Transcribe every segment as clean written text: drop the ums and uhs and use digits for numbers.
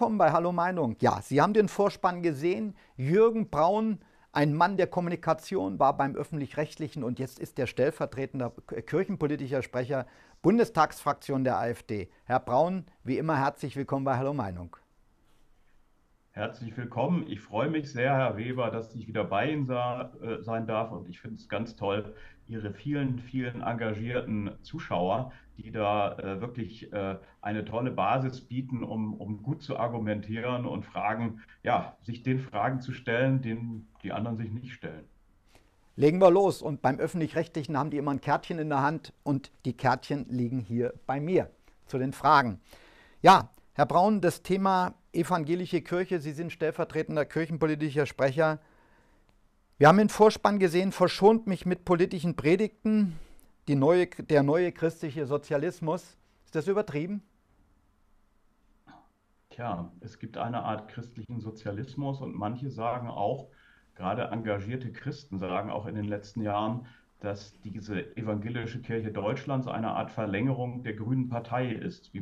willkommen bei Hallo Meinung. Ja, Sie haben den Vorspann gesehen. Jürgen Braun, ein Mann der Kommunikation, war beim Öffentlich-Rechtlichen und jetzt ist der stellvertretende kirchenpolitischer Sprecher Bundestagsfraktion der AfD. Herr Braun, wie immer herzlich willkommen bei Hallo Meinung. Herzlich willkommen. Ich freue mich sehr, Herr Weber, dass ich wieder bei Ihnen sein darf. Und ich finde es ganz toll, Ihre vielen, vielen engagierten Zuschauer, die da wirklich eine tolle Basis bieten, um gut zu argumentieren und Fragen, ja, sich den Fragen zu stellen, denen die anderen sich nicht stellen. Legen wir los. Und beim Öffentlich-Rechtlichen haben die immer ein Kärtchen in der Hand. Und die Kärtchen liegen hier bei mir zu den Fragen. Ja, Herr Braun, das Thema evangelische Kirche, Sie sind stellvertretender kirchenpolitischer Sprecher. Wir haben im Vorspann gesehen, verschont mich mit politischen Predigten, der neue christliche Sozialismus. Ist das übertrieben? Tja, es gibt eine Art christlichen Sozialismus und manche sagen auch, gerade engagierte Christen sagen auch in den letzten Jahren, dass diese evangelische Kirche Deutschlands eine Art Verlängerung der Grünen Partei ist, wie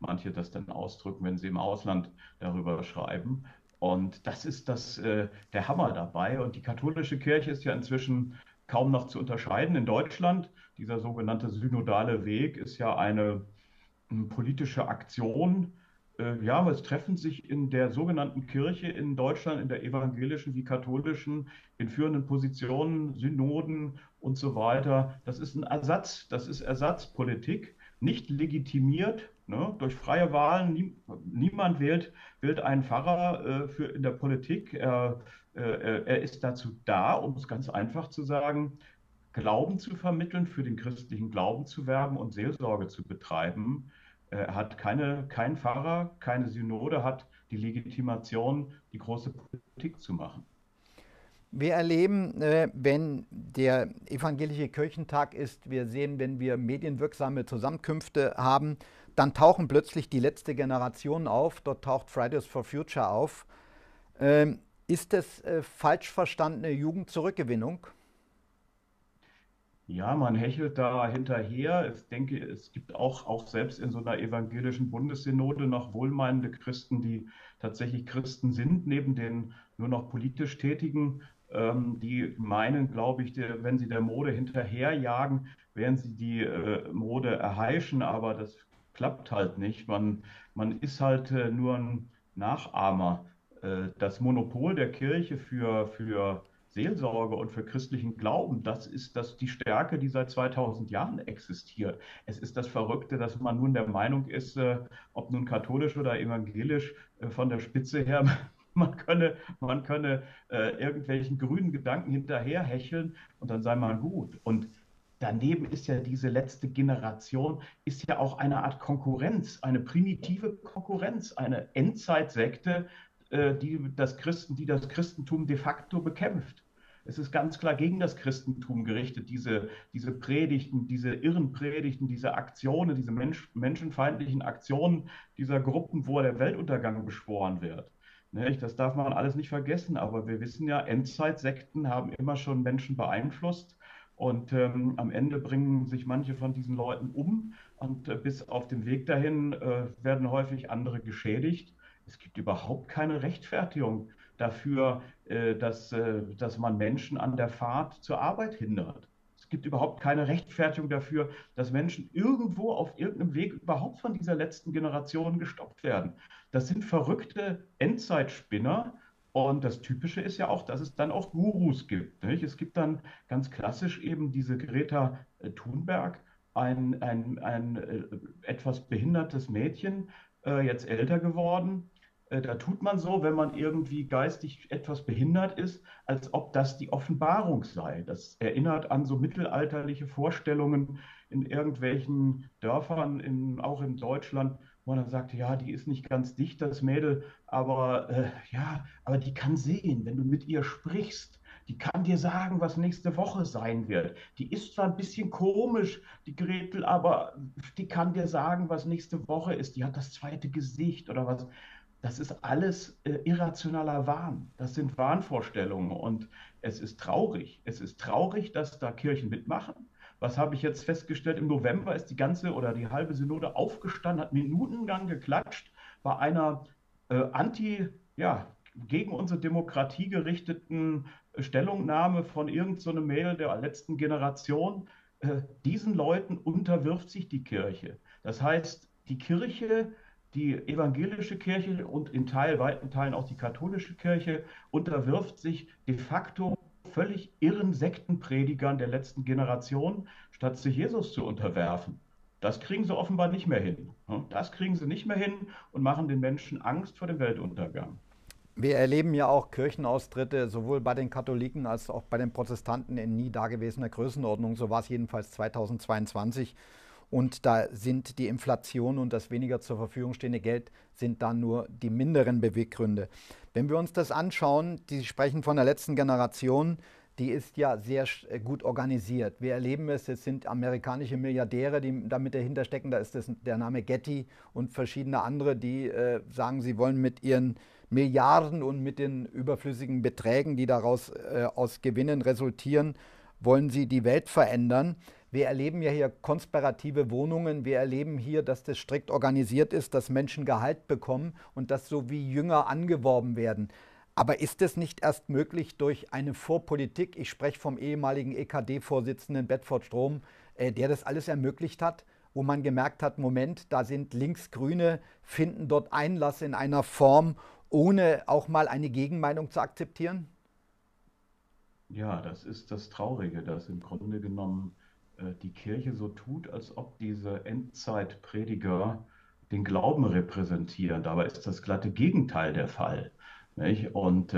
manche das dann ausdrücken, wenn sie im Ausland darüber schreiben. Und das ist der Hammer dabei. Und die katholische Kirche ist ja inzwischen kaum noch zu unterscheiden in Deutschland. Dieser sogenannte synodale Weg ist ja eine politische Aktion. Ja, aber es treffen sich in der sogenannten Kirche in Deutschland, in der evangelischen wie katholischen, in führenden Positionen, Synoden und so weiter. Das ist ein Ersatz, das ist Ersatzpolitik, nicht legitimiert, ne, durch freie Wahlen. Niemand wählt einen Pfarrer in der Politik. Er ist dazu da, um es ganz einfach zu sagen, Glauben zu vermitteln, für den christlichen Glauben zu werben und Seelsorge zu betreiben. Er hat kein Pfarrer, keine Synode, hat die Legitimation, die große Politik zu machen. Wir erleben, wenn der evangelische Kirchentag ist, wir sehen, wenn wir medienwirksame Zusammenkünfte haben, dann tauchen plötzlich die letzte Generation auf, dort taucht Fridays for Future auf. Ist das falsch verstandene Jugendzurückgewinnung? Ja, man hechelt da hinterher. Ich denke, es gibt auch selbst in so einer evangelischen Bundessynode noch wohlmeinende Christen, die tatsächlich Christen sind, neben den nur noch politisch Tätigen, die meinen, glaube ich, wenn sie der Mode hinterherjagen, werden sie die Mode erheischen, aber das klappt halt nicht. Man ist halt nur ein Nachahmer. Das Monopol der Kirche für Seelsorge und für christlichen Glauben, das ist die Stärke, die seit 2000 Jahren existiert. Es ist das Verrückte, dass man nun der Meinung ist, ob nun katholisch oder evangelisch, von der Spitze her, man könne irgendwelchen grünen Gedanken hinterher hecheln und dann sei man gut. Und daneben ist ja diese letzte Generation, ist ja auch eine Art Konkurrenz, eine primitive Konkurrenz, eine Endzeitsekte, die das Christentum de facto bekämpft. Es ist ganz klar gegen das Christentum gerichtet, diese Predigten, diese Irrenpredigten, diese Aktionen, diese menschenfeindlichen Aktionen dieser Gruppen, wo der Weltuntergang beschworen wird. Das darf man alles nicht vergessen, aber wir wissen ja, Endzeitsekten haben immer schon Menschen beeinflusst und am Ende bringen sich manche von diesen Leuten um und bis auf dem Weg dahin werden häufig andere geschädigt. Es gibt überhaupt keine Rechtfertigung dafür, dass man Menschen an der Fahrt zur Arbeit hindert. Es gibt überhaupt keine Rechtfertigung dafür, dass Menschen irgendwo auf irgendeinem Weg überhaupt von dieser letzten Generation gestoppt werden. Das sind verrückte Endzeitspinner. Und das Typische ist ja auch, dass es dann auch Gurus gibt, nicht? Es gibt dann ganz klassisch eben diese Greta Thunberg, ein etwas behindertes Mädchen, jetzt älter geworden. Da tut man so, wenn man irgendwie geistig etwas behindert ist, als ob das die Offenbarung sei. Das erinnert an so mittelalterliche Vorstellungen in irgendwelchen Dörfern, auch in Deutschland, wo man dann sagt, ja, die ist nicht ganz dicht, das Mädel, aber ja, aber die kann sehen, wenn du mit ihr sprichst. Die kann dir sagen, was nächste Woche sein wird. Die ist zwar ein bisschen komisch, die Gretel, aber die kann dir sagen, was nächste Woche ist. Die hat das zweite Gesicht oder was. Das ist alles irrationaler Wahn. Das sind Wahnvorstellungen und es ist traurig. Es ist traurig, dass da Kirchen mitmachen. Was habe ich jetzt festgestellt? Im November ist die halbe Synode aufgestanden, hat minutenlang geklatscht bei einer gegen unsere Demokratie gerichteten Stellungnahme von irgendeinem Mädel der letzten Generation, diesen Leuten unterwirft sich die Kirche. Das heißt, die Kirche, die evangelische Kirche und in weiten Teilen auch die katholische Kirche unterwirft sich de facto völlig irren Sektenpredigern der letzten Generation, statt sich Jesus zu unterwerfen. Das kriegen sie offenbar nicht mehr hin. Das kriegen sie nicht mehr hin und machen den Menschen Angst vor dem Weltuntergang. Wir erleben ja auch Kirchenaustritte, sowohl bei den Katholiken als auch bei den Protestanten in nie dagewesener Größenordnung. So war es jedenfalls 2022. Und da sind die Inflation und das weniger zur Verfügung stehende Geld sind dann nur die minderen Beweggründe. Wenn wir uns das anschauen, die sprechen von der letzten Generation, die ist ja sehr gut organisiert. Wir erleben es, es sind amerikanische Milliardäre, die damit dahinter stecken. Da ist das der Name Getty und verschiedene andere, die sagen, sie wollen mit ihren Milliarden und mit den überflüssigen Beträgen, die daraus aus Gewinnen resultieren, wollen sie die Welt verändern. Wir erleben ja hier konspirative Wohnungen, wir erleben hier, dass das strikt organisiert ist, dass Menschen Gehalt bekommen und dass so wie Jünger angeworben werden. Aber ist das nicht erst möglich durch eine Vorpolitik? Ich spreche vom ehemaligen EKD-Vorsitzenden Bedford-Strohm, der das alles ermöglicht hat, wo man gemerkt hat, Moment, da sind Linksgrüne, finden dort Einlass in einer Form, ohne auch mal eine Gegenmeinung zu akzeptieren? Ja, das ist das Traurige, dass im Grunde genommen die Kirche so tut, als ob diese Endzeitprediger den Glauben repräsentieren. Dabei ist das glatte Gegenteil der Fall. Nicht? Und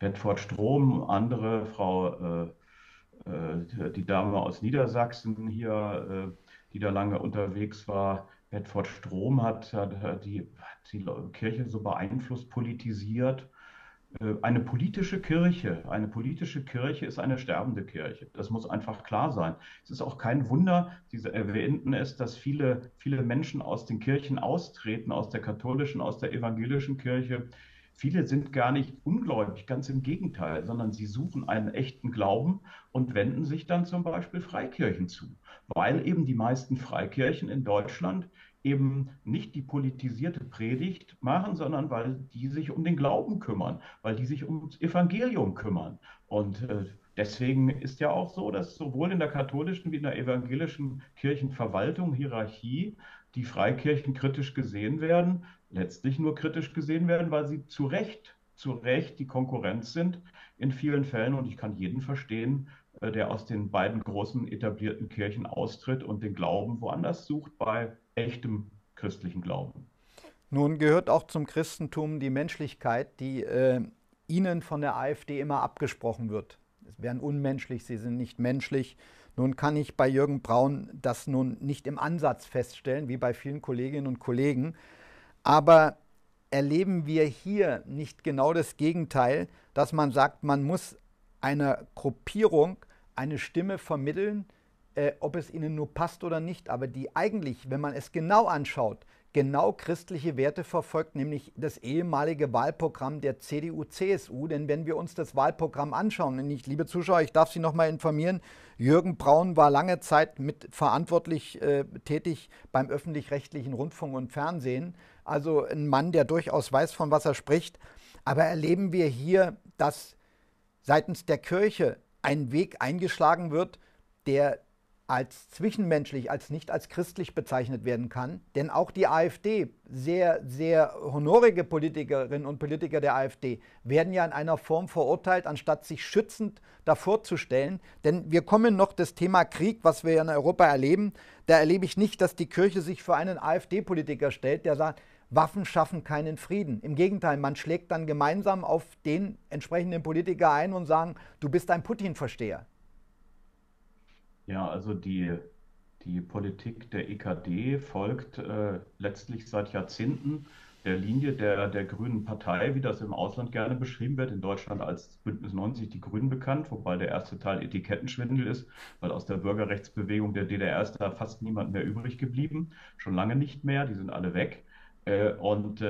Bedford-Strohm, andere, Frau, die Dame aus Niedersachsen hier, die da lange unterwegs war, Bedford-Strohm hat die Kirche so beeinflusst, politisiert. Eine politische Kirche ist eine sterbende Kirche. Das muss einfach klar sein. Es ist auch kein Wunder, Sie erwähnten es, dass viele Menschen aus den Kirchen austreten, aus der katholischen, aus der evangelischen Kirche. Viele sind gar nicht ungläubig, ganz im Gegenteil, sondern sie suchen einen echten Glauben und wenden sich dann zum Beispiel Freikirchen zu, weil eben die meisten Freikirchen in Deutschland eben nicht die politisierte Predigt machen, sondern weil die sich um den Glauben kümmern, weil die sich um das Evangelium kümmern. Und deswegen ist ja auch so, dass sowohl in der katholischen wie in der evangelischen Kirchenverwaltung, Hierarchie, die Freikirchen kritisch gesehen werden, letztlich nur kritisch gesehen werden, weil sie zu Recht die Konkurrenz sind in vielen Fällen. Und ich kann jeden verstehen, der aus den beiden großen etablierten Kirchen austritt und den Glauben woanders sucht, bei echtem christlichen Glauben. Nun gehört auch zum Christentum die Menschlichkeit, die Ihnen von der AfD immer abgesprochen wird. Sie wären unmenschlich, Sie sind nicht menschlich. Nun kann ich bei Jürgen Braun das nun nicht im Ansatz feststellen, wie bei vielen Kolleginnen und Kollegen. Aber erleben wir hier nicht genau das Gegenteil, dass man sagt, man muss einer Gruppierung eine Stimme vermitteln, ob es ihnen nur passt oder nicht, aber die eigentlich, wenn man es genau anschaut, genau christliche Werte verfolgt, nämlich das ehemalige Wahlprogramm der CDU-CSU. Denn wenn wir uns das Wahlprogramm anschauen, und ich, liebe Zuschauer, ich darf Sie noch mal informieren, Jürgen Braun war lange Zeit mit verantwortlich tätig beim öffentlich-rechtlichen Rundfunk und Fernsehen. Also ein Mann, der durchaus weiß, von was er spricht. Aber erleben wir hier, dass seitens der Kirche ein Weg eingeschlagen wird, der als zwischenmenschlich, als nicht als christlich bezeichnet werden kann. Denn auch die AfD, sehr, sehr honorige Politikerinnen und Politiker der AfD, werden ja in einer Form verurteilt, anstatt sich schützend davor zu stellen. Denn wir kommen noch das Thema Krieg, was wir in Europa erleben. Da erlebe ich nicht, dass die Kirche sich für einen AfD-Politiker stellt, der sagt, Waffen schaffen keinen Frieden. Im Gegenteil, man schlägt dann gemeinsam auf den entsprechenden Politiker ein und sagen, du bist ein Putin-Versteher. Ja, also die Politik der EKD folgt letztlich seit Jahrzehnten der Linie der Grünen Partei, wie das im Ausland gerne beschrieben wird, in Deutschland als Bündnis 90 die Grünen bekannt, wobei der erste Teil Etikettenschwindel ist, weil aus der Bürgerrechtsbewegung der DDR ist da fast niemand mehr übrig geblieben, schon lange nicht mehr, die sind alle weg. Und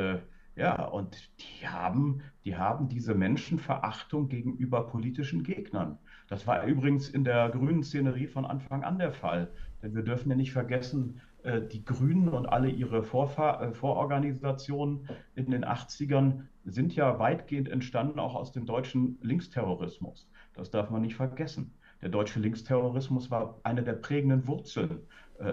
die haben diese Menschenverachtung gegenüber politischen Gegnern. Das war übrigens in der grünen Szenerie von Anfang an der Fall. Denn wir dürfen ja nicht vergessen, die Grünen und alle ihre Vororganisationen in den 80ern sind ja weitgehend entstanden, auch aus dem deutschen Linksterrorismus. Das darf man nicht vergessen. Der deutsche Linksterrorismus war eine der prägenden Wurzeln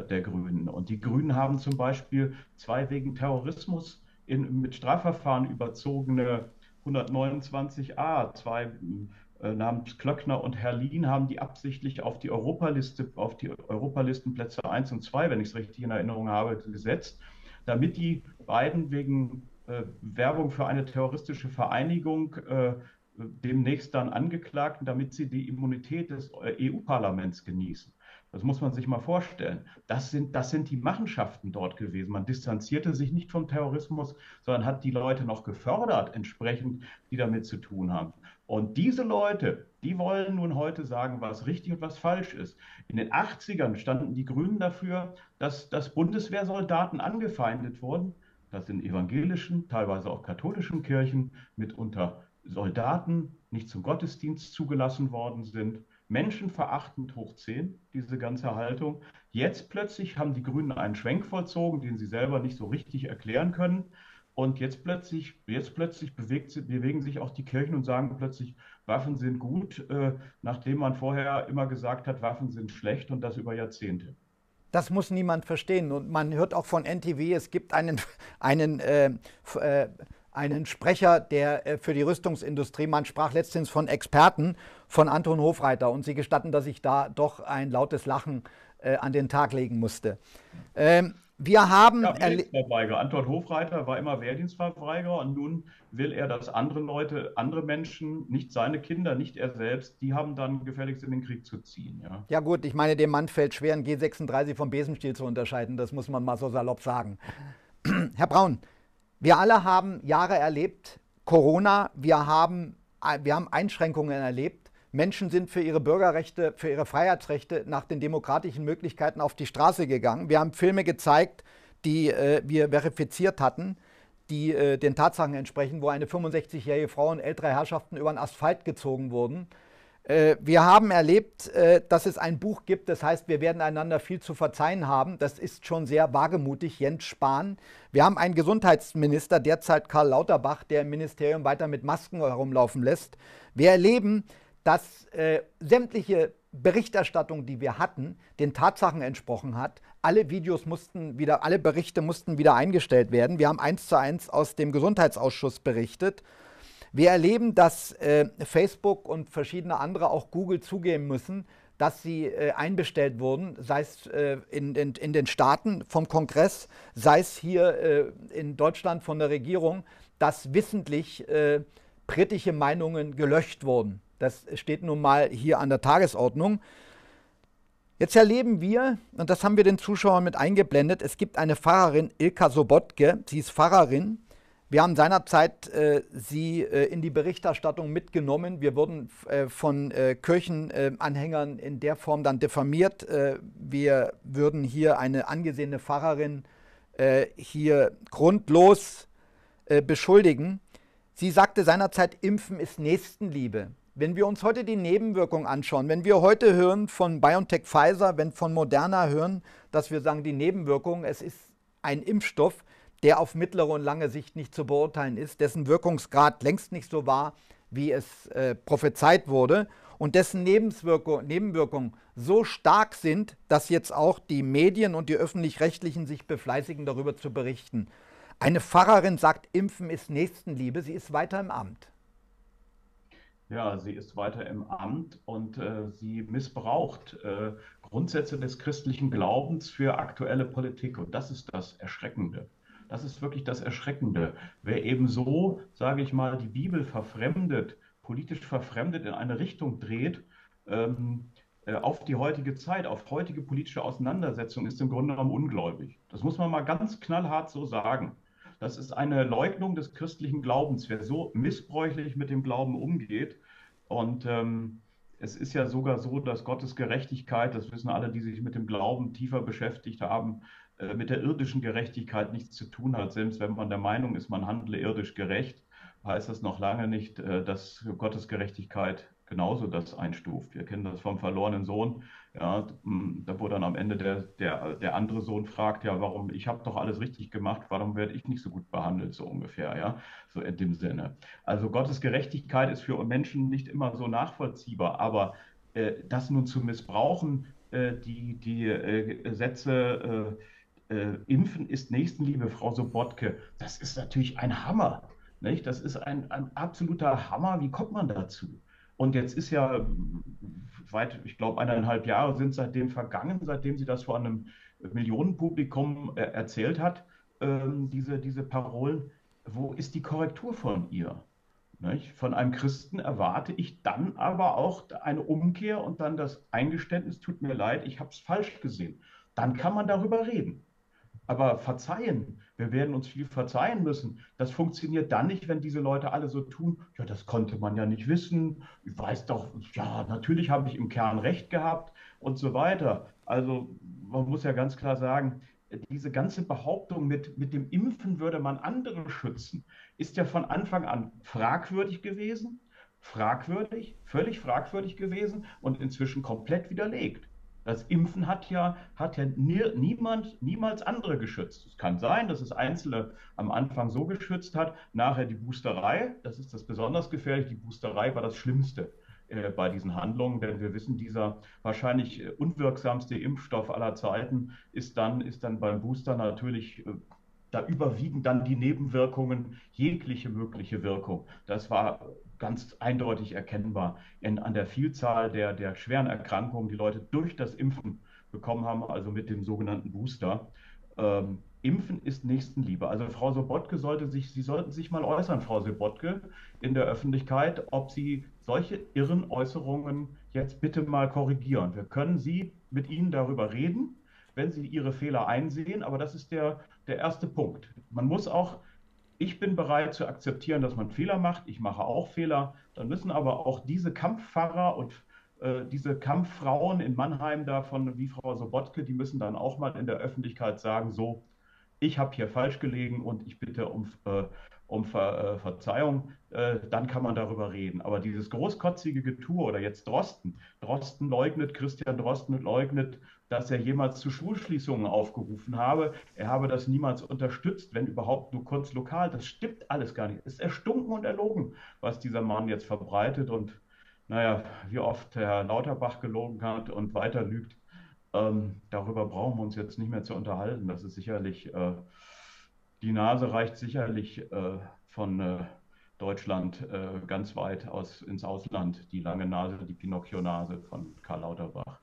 der Grünen. Und die Grünen haben zum Beispiel zwei wegen Terrorismus mit Strafverfahren überzogene 129a, zwei namens Klöckner und Herrlin haben die absichtlich auf die Europalistenplätze 1 und 2, wenn ich es richtig in Erinnerung habe, gesetzt, damit die beiden wegen Werbung für eine terroristische Vereinigung demnächst dann angeklagt, damit sie die Immunität des EU-Parlaments genießen. Das muss man sich mal vorstellen. Das sind die Machenschaften dort gewesen. Man distanzierte sich nicht vom Terrorismus, sondern hat die Leute noch gefördert, entsprechend, die damit zu tun haben. Und diese Leute, die wollen nun heute sagen, was richtig und was falsch ist. In den 80ern standen die Grünen dafür, dass Bundeswehrsoldaten angefeindet wurden, dass in evangelischen, teilweise auch katholischen Kirchen mitunter Soldaten nicht zum Gottesdienst zugelassen worden sind. Menschenverachtend hoch 10, diese ganze Haltung. Jetzt plötzlich haben die Grünen einen Schwenk vollzogen, den sie selber nicht so richtig erklären können. Und jetzt plötzlich bewegen sich auch die Kirchen und sagen plötzlich, Waffen sind gut, nachdem man vorher immer gesagt hat, Waffen sind schlecht und das über Jahrzehnte. Das muss niemand verstehen. Und man hört auch von NTW, es gibt einen Sprecher, der für die Rüstungsindustrie, man sprach letztens von Experten, von Anton Hofreiter. Und Sie gestatten, dass ich da doch ein lautes Lachen an den Tag legen musste. Wir haben... Ja, Wehrdienstverweigerer. Anton Hofreiter war immer Wehrdienstverweigerer und nun will er, dass andere Menschen, nicht seine Kinder, nicht er selbst, die haben dann gefälligst in den Krieg zu ziehen. Ja, ja gut, ich meine, dem Mann fällt schwer, einen G36 vom Besenstiel zu unterscheiden. Das muss man mal so salopp sagen. Herr Braun, wir alle haben Jahre erlebt, Corona, wir haben Einschränkungen erlebt. Menschen sind für ihre Bürgerrechte, für ihre Freiheitsrechte nach den demokratischen Möglichkeiten auf die Straße gegangen. Wir haben Filme gezeigt, die wir verifiziert hatten, die den Tatsachen entsprechen, wo eine 65-jährige Frau und ältere Herrschaften über den Asphalt gezogen wurden. Wir haben erlebt, dass es ein Buch gibt, das heißt, wir werden einander viel zu verzeihen haben. Das ist schon sehr wagemutig, Jens Spahn. Wir haben einen Gesundheitsminister, derzeit Karl Lauterbach, der im Ministerium weiter mit Masken herumlaufen lässt. Wir erleben, dass sämtliche Berichterstattung, die wir hatten, den Tatsachen entsprochen hat. Alle Berichte mussten wieder eingestellt werden. Wir haben 1:1 aus dem Gesundheitsausschuss berichtet. Wir erleben, dass Facebook und verschiedene andere, auch Google, zugeben müssen, dass sie einbestellt wurden, sei es in den Staaten vom Kongress, sei es hier in Deutschland von der Regierung, dass wissentlich kritische Meinungen gelöscht wurden. Das steht nun mal hier an der Tagesordnung. Jetzt erleben wir, und das haben wir den Zuschauern mit eingeblendet, es gibt eine Pfarrerin, Ilka Sobottke, sie ist Pfarrerin. Wir haben seinerzeit sie in die Berichterstattung mitgenommen. Wir wurden von Kirchenanhängern in der Form dann diffamiert. Wir würden hier eine angesehene Pfarrerin hier grundlos beschuldigen. Sie sagte seinerzeit, Impfen ist Nächstenliebe. Wenn wir uns heute die Nebenwirkungen anschauen, wenn wir heute hören von BioNTech Pfizer, wenn von Moderna hören, dass wir sagen, die Nebenwirkungen, es ist ein Impfstoff, der auf mittlere und lange Sicht nicht zu beurteilen ist, dessen Wirkungsgrad längst nicht so war, wie es prophezeit wurde und dessen Nebenwirkungen so stark sind, dass jetzt auch die Medien und die Öffentlich-Rechtlichen sich befleißigen, darüber zu berichten. Eine Pfarrerin sagt, Impfen ist Nächstenliebe, sie ist weiter im Amt. Ja, sie ist weiter im Amt und sie missbraucht Grundsätze des christlichen Glaubens für aktuelle Politik und das ist das Erschreckende. Das ist wirklich das Erschreckende. Wer eben so, sage ich mal, die Bibel verfremdet, politisch verfremdet in eine Richtung dreht, auf die heutige Zeit, auf heutige politische Auseinandersetzung, ist im Grunde genommen ungläubig. Das muss man mal ganz knallhart so sagen. Das ist eine Leugnung des christlichen Glaubens, wer so missbräuchlich mit dem Glauben umgeht. Und es ist ja sogar so, dass Gottes Gerechtigkeit, das wissen alle, die sich mit dem Glauben tiefer beschäftigt haben, mit der irdischen Gerechtigkeit nichts zu tun hat, selbst wenn man der Meinung ist, man handle irdisch gerecht, heißt es noch lange nicht, dass Gottes Gerechtigkeit genauso das einstuft. Wir kennen das vom verlorenen Sohn, ja, da wo dann am Ende der andere Sohn fragt, ja, warum, ich habe doch alles richtig gemacht, warum werde ich nicht so gut behandelt, so ungefähr, ja, so in dem Sinne. Also Gottes Gerechtigkeit ist für Menschen nicht immer so nachvollziehbar, aber das nun zu missbrauchen, die Sätze, Impfen ist Nächstenliebe, Frau Sobottke, das ist natürlich ein Hammer, nicht? Das ist ein absoluter Hammer, wie kommt man dazu? Und jetzt ist ja weit, ich glaube, 1,5 Jahre sind seitdem vergangen, seitdem sie das vor einem Millionenpublikum erzählt hat, diese Parolen. Wo ist die Korrektur von ihr? Nicht? Von einem Christen erwarte ich dann aber auch eine Umkehr und dann das Eingeständnis, tut mir leid, ich habe es falsch gesehen. Dann kann man darüber reden. Aber verzeihen, wir werden uns viel verzeihen müssen. Das funktioniert dann nicht, wenn diese Leute alle so tun, ja, das konnte man ja nicht wissen, ich weiß doch, ja, natürlich habe ich im Kern recht gehabt und so weiter. Also man muss ja ganz klar sagen, diese ganze Behauptung mit dem Impfen würde man andere schützen, ist ja von Anfang an fragwürdig gewesen, völlig fragwürdig gewesen und inzwischen komplett widerlegt. Das Impfen hat ja niemals andere geschützt. Es kann sein, dass es Einzelne am Anfang so geschützt hat, nachher die Boosterei, das ist das besonders gefährlich, die Boosterei war das Schlimmste bei diesen Handlungen, denn wir wissen, dieser wahrscheinlich unwirksamste Impfstoff aller Zeiten ist dann beim Booster natürlich, da überwiegen dann die Nebenwirkungen, jegliche mögliche Wirkung. Das war ganz eindeutig erkennbar an der Vielzahl der schweren Erkrankungen, die Leute durch das Impfen bekommen haben, also mit dem sogenannten Booster. Impfen ist Nächstenliebe. Also Frau Sobottke Sie sollten sich mal äußern, Frau Sobottke, in der Öffentlichkeit, ob Sie solche irren Äußerungen jetzt bitte mal korrigieren. Wir können mit Ihnen darüber reden, wenn Sie Ihre Fehler einsehen, aber das ist der erste Punkt. Man muss auch, ich bin bereit zu akzeptieren, dass man Fehler macht, ich mache auch Fehler, dann müssen aber auch diese Kampffahrer und diese Kampffrauen in Mannheim davon, wie Frau Sobottke, die müssen dann auch mal in der Öffentlichkeit sagen, so, ich habe hier falsch gelegen und ich bitte um Verzeihung, dann kann man darüber reden. Aber dieses großkotzige Getue oder jetzt Drosten leugnet, Christian Drosten leugnet, dass er jemals zu Schulschließungen aufgerufen habe. Er habe das niemals unterstützt, wenn überhaupt nur kurz lokal. Das stimmt alles gar nicht. Es ist erstunken und erlogen, was dieser Mann jetzt verbreitet. Und naja, wie oft Herr Lauterbach gelogen hat und weiter lügt, darüber brauchen wir uns jetzt nicht mehr zu unterhalten. Das ist sicherlich... Die Nase reicht sicherlich von Deutschland ganz weit ins Ausland, die lange Nase, die Pinocchio-Nase von Karl Lauterbach.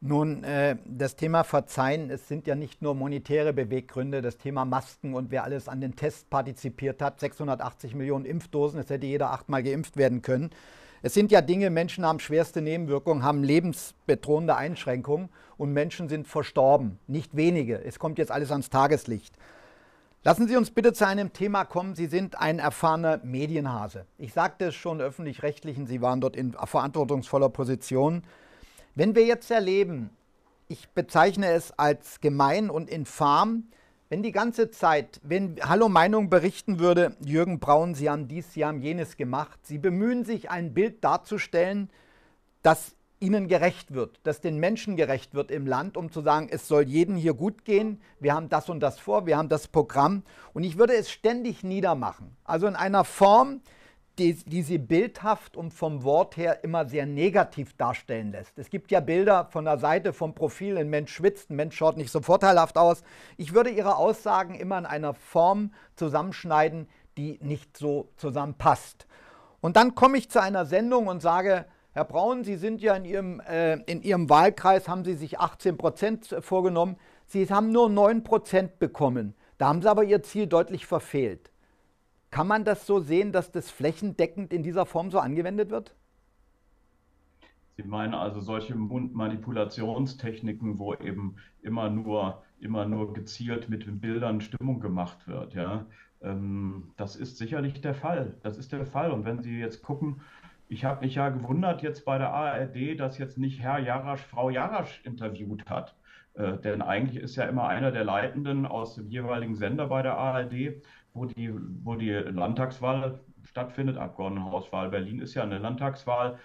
Nun, das Thema Verzeihen, es sind ja nicht nur monetäre Beweggründe, das Thema Masken und wer alles an den Tests partizipiert hat, 680 Millionen Impfdosen, es hätte jeder 8-mal geimpft werden können. Es sind ja Dinge, Menschen haben schwerste Nebenwirkungen, haben lebensbedrohende Einschränkungen und Menschen sind verstorben, nicht wenige. Es kommt jetzt alles ans Tageslicht. Lassen Sie uns bitte zu einem Thema kommen. Sie sind ein erfahrener Medienhase. Ich sagte es schon, Öffentlich-Rechtlichen, Sie waren dort in verantwortungsvoller Position. Wenn wir jetzt erleben, ich bezeichne es als gemein und infam, wenn die ganze Zeit, wenn Hallo Meinung berichten würde, Jürgen Braun, Sie haben dies, Sie haben jenes gemacht, Sie bemühen sich, ein Bild darzustellen, das ihnen gerecht wird, dass den Menschen gerecht wird im Land, um zu sagen, es soll jedem hier gut gehen, wir haben das und das vor, wir haben das Programm und ich würde es ständig niedermachen. Also in einer Form, die sie bildhaft und vom Wort her immer sehr negativ darstellen lässt. Es gibt ja Bilder von der Seite, vom Profil, ein Mensch schwitzt, ein Mensch schaut nicht so vorteilhaft aus. Ich würde ihre Aussagen immer in einer Form zusammenschneiden, die nicht so zusammenpasst. Und dann komme ich zu einer Sendung und sage, Herr Braun, Sie sind ja in Ihrem Wahlkreis, haben Sie sich 18% vorgenommen. Sie haben nur 9% bekommen. Da haben Sie aber Ihr Ziel deutlich verfehlt. Kann man das so sehen, dass das flächendeckend in dieser Form so angewendet wird? Sie meinen also solche Manipulationstechniken, wo eben immer nur gezielt mit den Bildern Stimmung gemacht wird. Ja? Das ist sicherlich der Fall. Das ist der Fall. Und wenn Sie jetzt gucken... Ich habe mich ja gewundert jetzt bei der ARD, dass jetzt nicht Herr Jarasch Frau Jarasch interviewt hat. Denn eigentlich ist ja immer einer der Leitenden aus dem jeweiligen Sender bei der ARD, wo die Landtagswahl stattfindet. Abgeordnetenhauswahl Berlin ist ja eine Landtagswahl,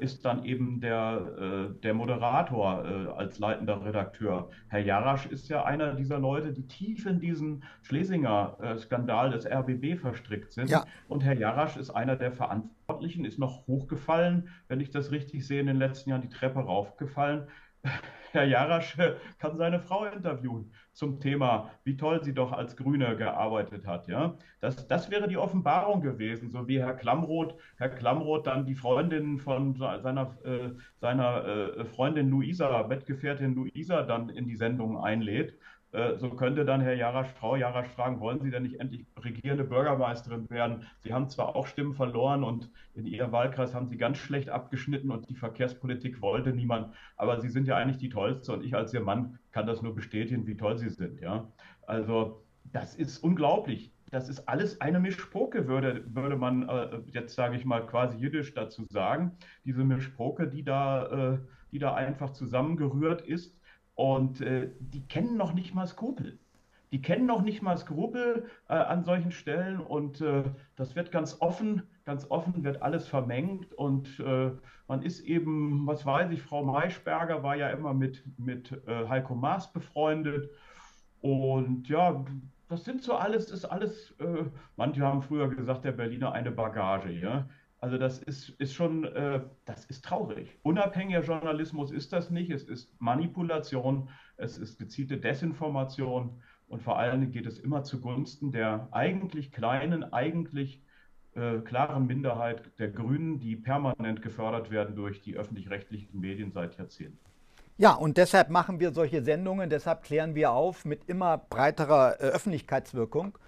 ist dann eben der Moderator als leitender Redakteur. Herr Jarasch ist ja einer dieser Leute, die tief in diesen Schlesinger Skandal des RBB verstrickt sind. Ja. Und Herr Jarasch ist einer der Verantwortlichen, ist noch hochgefallen, wenn ich das richtig sehe, in den letzten Jahren die Treppe raufgefallen. Herr Jarasch kann seine Frau interviewen zum Thema, wie toll sie doch als Grüne gearbeitet hat. Ja? Das wäre die Offenbarung gewesen, so wie Herr Klamroth dann die Freundin von seiner Freundin Luisa, Bettgefährtin Luisa, dann in die Sendung einlädt. So könnte dann Herr Jarasch, Frau Jarasch fragen, wollen Sie denn nicht endlich regierende Bürgermeisterin werden? Sie haben zwar auch Stimmen verloren und in Ihrem Wahlkreis haben Sie ganz schlecht abgeschnitten und die Verkehrspolitik wollte niemand, aber Sie sind ja eigentlich die Tollste und ich als Ihr Mann kann das nur bestätigen, wie toll Sie sind. Ja? Also das ist unglaublich. Das ist alles eine Mischpoke, würde man jetzt, sage ich mal, quasi jiddisch dazu sagen. Diese Mischpoke, die da einfach zusammengerührt ist. Und die kennen noch nicht mal Skrupel. Die kennen noch nicht mal Skrupel an solchen Stellen. Und das wird ganz offen wird alles vermengt. Und man ist eben, was weiß ich, Frau Maischberger war ja immer mit Heiko Maas befreundet. Und ja, das sind so alles, das ist alles, manche haben früher gesagt, der Berliner eine Bagage, ja. Also das ist schon, das ist traurig. Unabhängiger Journalismus ist das nicht. Es ist Manipulation, es ist gezielte Desinformation und vor allem geht es immer zugunsten der eigentlich kleinen, eigentlich klaren Minderheit der Grünen, die permanent gefördert werden durch die öffentlich-rechtlichen Medien seit Jahrzehnten. Ja, und deshalb machen wir solche Sendungen, deshalb klären wir auf mit immer breiterer Öffentlichkeitswirkung.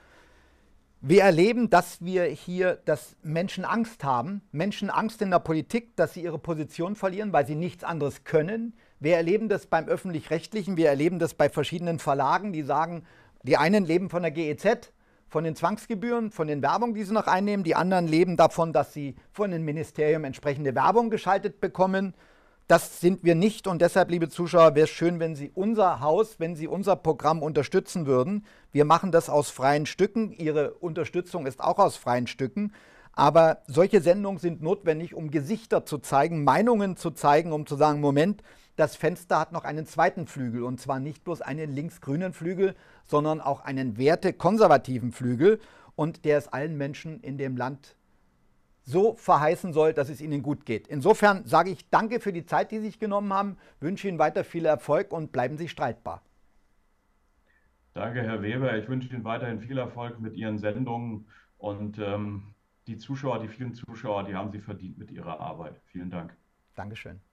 Wir erleben, dass wir hier, dass Menschen Angst haben, Menschen Angst in der Politik, dass sie ihre Position verlieren, weil sie nichts anderes können. Wir erleben das beim Öffentlich-Rechtlichen, wir erleben das bei verschiedenen Verlagen, die sagen, die einen leben von der GEZ, von den Zwangsgebühren, von den Werbung, die sie noch einnehmen, die anderen leben davon, dass sie von dem Ministerium entsprechende Werbung geschaltet bekommen. Das sind wir nicht und deshalb, liebe Zuschauer, wäre es schön, wenn Sie unser Haus, wenn Sie unser Programm unterstützen würden. Wir machen das aus freien Stücken. Ihre Unterstützung ist auch aus freien Stücken. Aber solche Sendungen sind notwendig, um Gesichter zu zeigen, Meinungen zu zeigen, um zu sagen, Moment, das Fenster hat noch einen zweiten Flügel. Und zwar nicht bloß einen linksgrünen Flügel, sondern auch einen wertekonservativen Flügel. Und der ist allen Menschen in dem Land so verheißen soll, dass es Ihnen gut geht. Insofern sage ich danke für die Zeit, die Sie sich genommen haben, wünsche Ihnen weiter viel Erfolg und bleiben Sie streitbar. Danke, Herr Weber. Ich wünsche Ihnen weiterhin viel Erfolg mit Ihren Sendungen und die vielen Zuschauer, die haben Sie verdient mit Ihrer Arbeit. Vielen Dank. Dankeschön.